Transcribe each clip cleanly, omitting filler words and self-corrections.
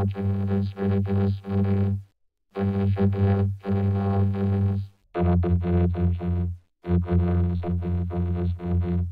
watching this ridiculous movie, when you should be out doing all things. Get up and pay attention. You could learn something from this movie.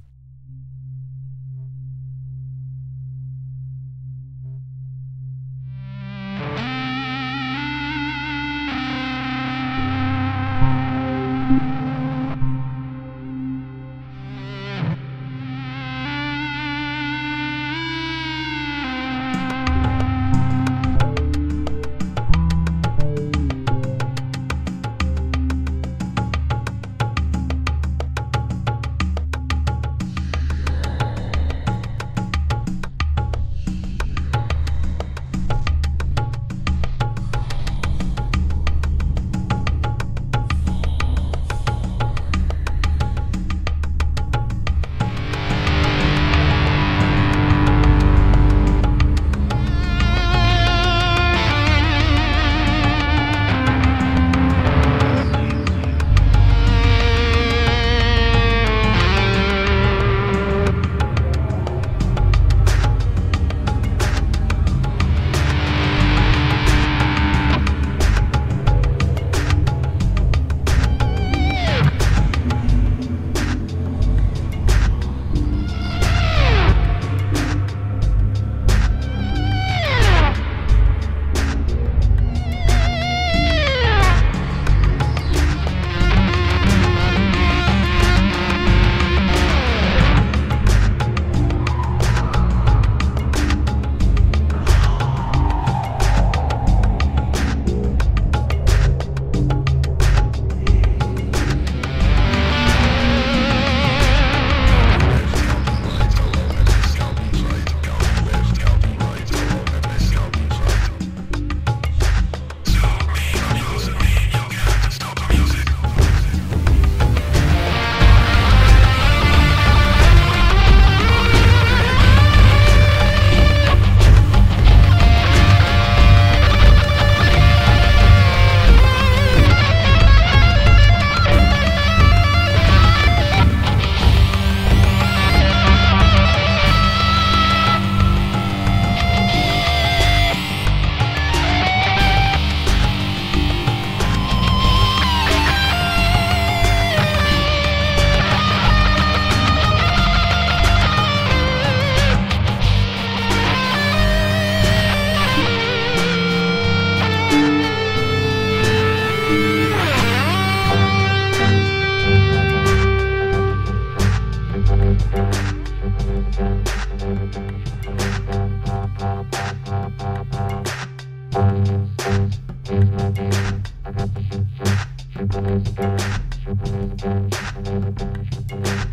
Super laser gun, super laser gun, super laser gun, super laser gun.